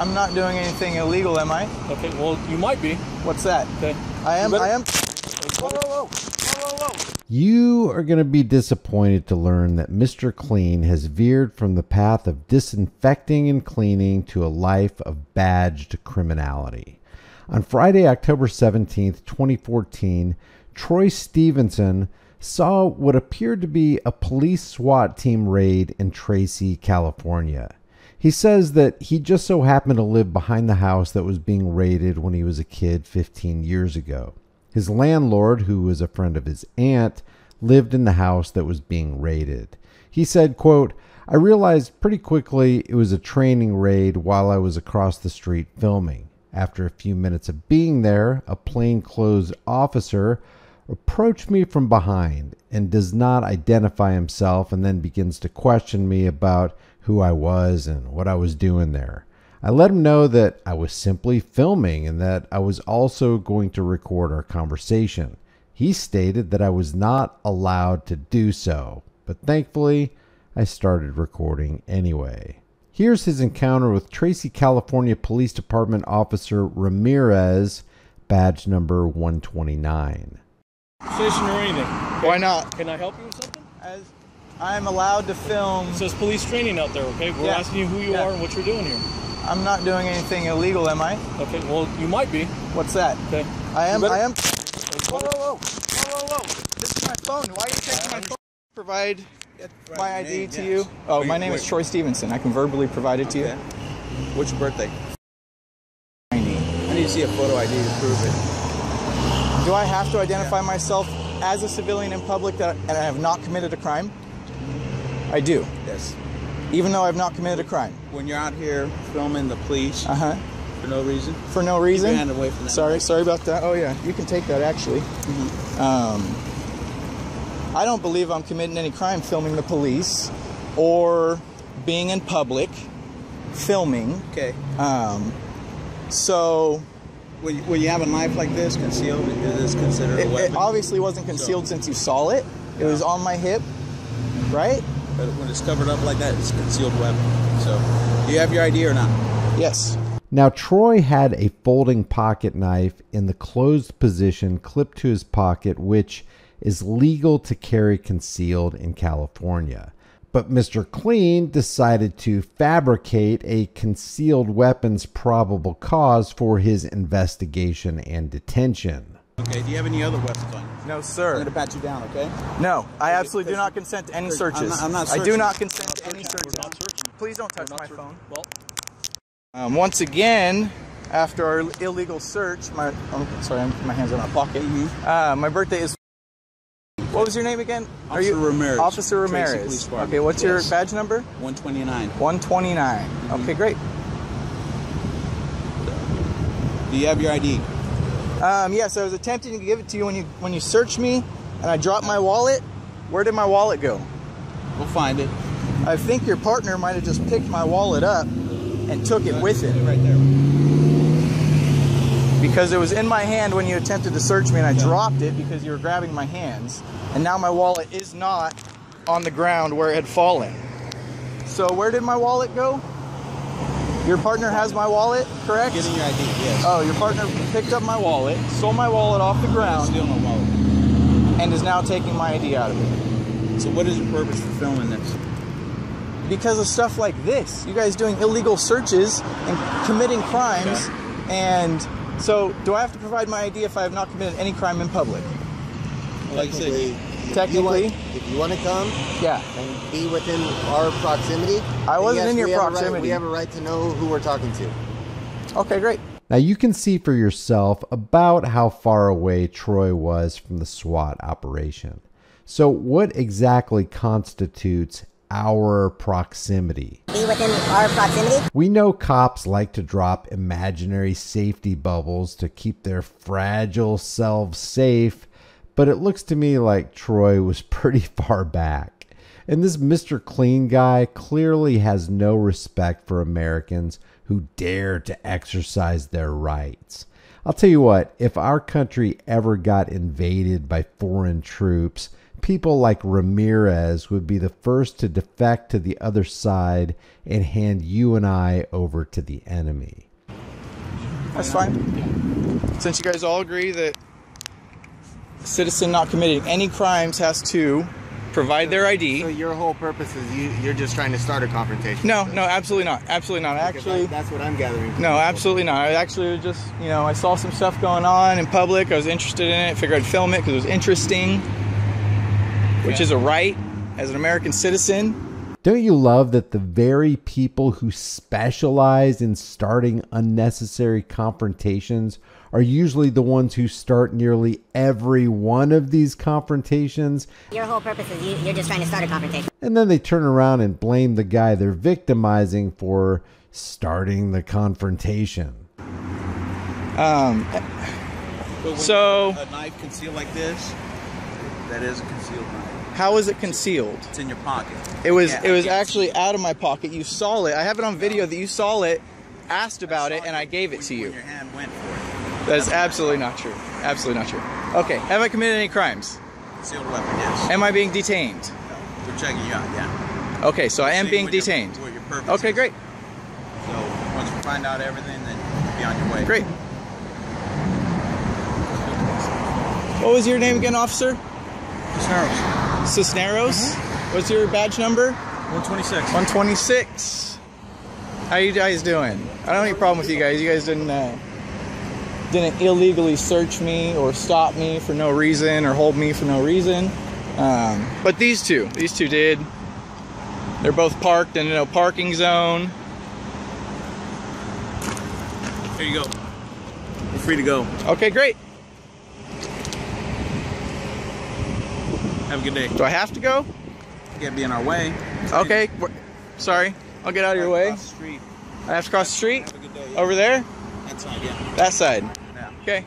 I'm not doing anything illegal, am I? Okay, well, you might be. What's that? Okay. I am. Whoa, whoa, whoa. Whoa, whoa, whoa. You are going to be disappointed to learn that Mr. Clean has veered from the path of disinfecting and cleaning to a life of badged criminality. On Friday, October 17th, 2014, Troy Stevenson saw what appeared to be a police SWAT team raid in Tracy, California. He says that he just so happened to live behind the house that was being raided when he was a kid 15 years ago. His landlord, who was a friend of his aunt, lived in the house that was being raided. He said, quote, "I realized pretty quickly it was a training raid while I was across the street filming. After a few minutes of being there, a plainclothes officer approached me from behind and does not identify himself and then begins to question me about who I was and what I was doing there. I let him know that I was simply filming and that I was also going to record our conversation. He stated that I was not allowed to do so, but thankfully I started recording anyway." Here's his encounter with Tracy, California Police Department Officer Ramirez, badge number 129. Station or anything. Okay. Why not? Can I help you with something? As I'm allowed to film. It says police training out there, okay? We're asking you who you are and what you're doing here. I'm not doing anything illegal, am I? Okay, well, you might be. What's that? Okay. I am. Whoa, whoa, whoa. Whoa, whoa, whoa. This is my phone. Why are you taking my phone? Provide my ID to you. Oh, my name is Troy Stevenson. I can verbally provide it to you. What's your birthday? 90. I need to see a photo ID to prove it. Do I have to identify myself as a civilian in public and I have not committed a crime? I do. Yes. Even though I've not committed a crime. When you're out here filming the police for no reason? For no reason. Keep your hand away from that. Sorry about that. Oh, yeah. You can take that, actually. I don't believe I'm committing any crime filming the police or being in public filming. Okay. So... When you have a knife like this concealed, it is considered a weapon? It obviously wasn't concealed since you saw it. It was on my hip, right? But when it's covered up like that, it's a concealed weapon. So, do you have your ID or not? Yes. Now, Troy had a folding pocket knife in the closed position clipped to his pocket, which is legal to carry concealed in California. But Mr. Clean decided to fabricate a concealed weapons probable cause for his investigation and detention. Okay, do you have any other weapons on you? No, sir. I'm going to pat you down, okay? No, I absolutely do not consent to any searches. I'm not searching. I do not consent to any searches. We're not searching. Please don't touch my phone. Well. Once again, after our illegal search, my hands are in my pocket. My birthday is... What was your name again? Officer Ramirez. Officer Ramirez. Okay, what's your badge number? 129. 129. Okay, great. Do you have your ID? Yes, I was attempting to give it to you when you searched me, and I dropped my wallet. Where did my wallet go? We'll find it. I think your partner might have just picked my wallet up and took it with it. Right there. Because it was in my hand when you attempted to search me, and I dropped it because you were grabbing my hands. And now my wallet is not on the ground where it had fallen. So where did my wallet go? Your partner has my wallet, correct? Getting your ID, yes. Oh, your partner picked up my wallet, stole my wallet off the ground, steal my wallet, and is now taking my ID out of it. So what is your purpose for filming this? Because of stuff like this. You guys doing illegal searches and committing crimes, and so do I have to provide my ID if I have not committed any crime in public? Like I said. Technically, if you want to come, and be within our proximity. I wasn't in your proximity. We have a right to know who we're talking to. Okay, great. Now you can see for yourself about how far away Troy was from the SWAT operation. So, what exactly constitutes our proximity? Be within our proximity. We know cops like to drop imaginary safety bubbles to keep their fragile selves safe. But it looks to me like Troy was pretty far back. And this Mr. Clean guy clearly has no respect for Americans who dare to exercise their rights. I'll tell you what, if our country ever got invaded by foreign troops, people like Ramirez would be the first to defect to the other side and hand you and I over to the enemy. That's fine. Since you guys all agree that a citizen not committing any crimes has to provide their ID. So your whole purpose is you're just trying to start a confrontation? No, no, absolutely not. Absolutely not. Actually, that's what I'm gathering. No, absolutely not. I actually just, you know, I saw some stuff going on in public. I was interested in it. Figured I'd film it because it was interesting, which is a right as an American citizen. Don't you love that the very people who specialize in starting unnecessary confrontations are usually the ones who start nearly every one of these confrontations? Your whole purpose is you're just trying to start a confrontation. And then they turn around and blame the guy they're victimizing for starting the confrontation. So a knife concealed like this, that is a concealed knife. How is it concealed? It's in your pocket. It was actually out of my pocket. You saw it. I have it on video that you saw it, asked about it, and I gave it to you. Your hand went for it. That's absolutely not true. Absolutely not true. Okay. Have I committed any crimes? Concealed weapon, yes. Am I being detained? No. We're checking you out, yeah. Okay, so I am being detained. Okay, great. So once we find out everything, then you'll be on your way. Great. What was your name again, officer? Cisneros. Cisneros, what's your badge number? 126. 126. How you guys doing? I don't have any problem with you guys. You guys didn't illegally search me or stop me for no reason or hold me for no reason. But these two did. They're both parked in a parking zone. Here you go. You're free to go. Okay, great. Have a good day. Do I have to go? You can't be in our way. Okay. Sorry. I'll get out of your way. Cross the street. I have to cross the street? Have a good day, yeah. Over there? That side, yeah. That side? Yeah. Okay.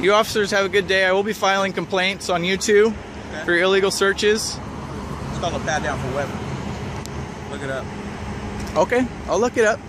You officers have a good day. I will be filing complaints on you two for your illegal searches. It's called a pat down for weapon. Look it up. Okay. I'll look it up.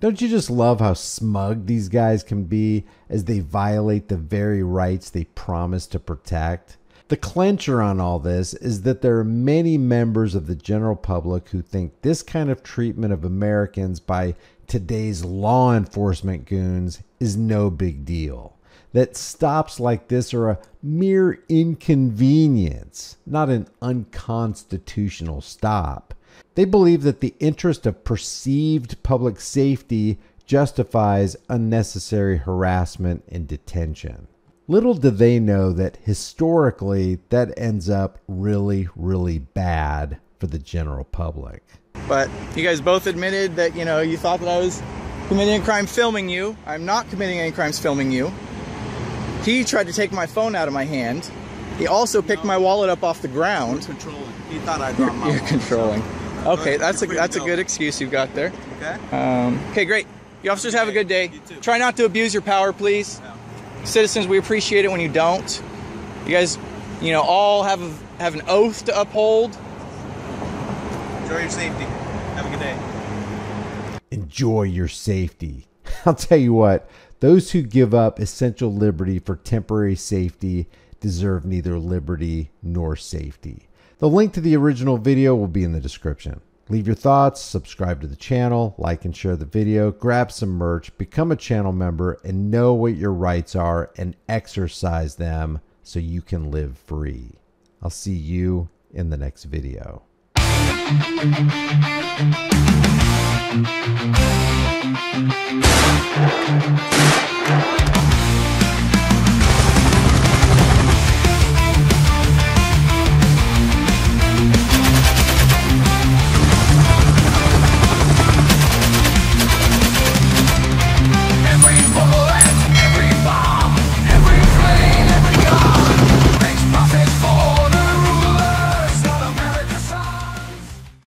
Don't you just love how smug these guys can be as they violate the very rights they promise to protect? The clincher on all this is that there are many members of the general public who think this kind of treatment of Americans by today's law enforcement goons is no big deal. That stops like this are a mere inconvenience, not an unconstitutional stop. They believe that the interest of perceived public safety justifies unnecessary harassment and detention. Little do they know that historically that ends up really, really bad for the general public. But you guys both admitted that, you know, you thought that I was committing a crime filming you. I'm not committing any crimes filming you. He tried to take my phone out of my hand. He also picked my wallet up off the ground. Controlling. He thought I dropped my wallet. You're controlling. Okay, that's a good excuse you've got there. Okay. Okay, great. You officers have a good day. You too. Try not to abuse your power, please. No. Citizens, we appreciate it when you don't. You guys, you know, all have an oath to uphold. Enjoy your safety. Have a good day. Enjoy your safety. I'll tell you what, those who give up essential liberty for temporary safety deserve neither liberty nor safety. The link to the original video will be in the description. Leave your thoughts, subscribe to the channel, like and share the video, grab some merch, become a channel member, and know what your rights are and exercise them so you can live free. I'll see you in the next video.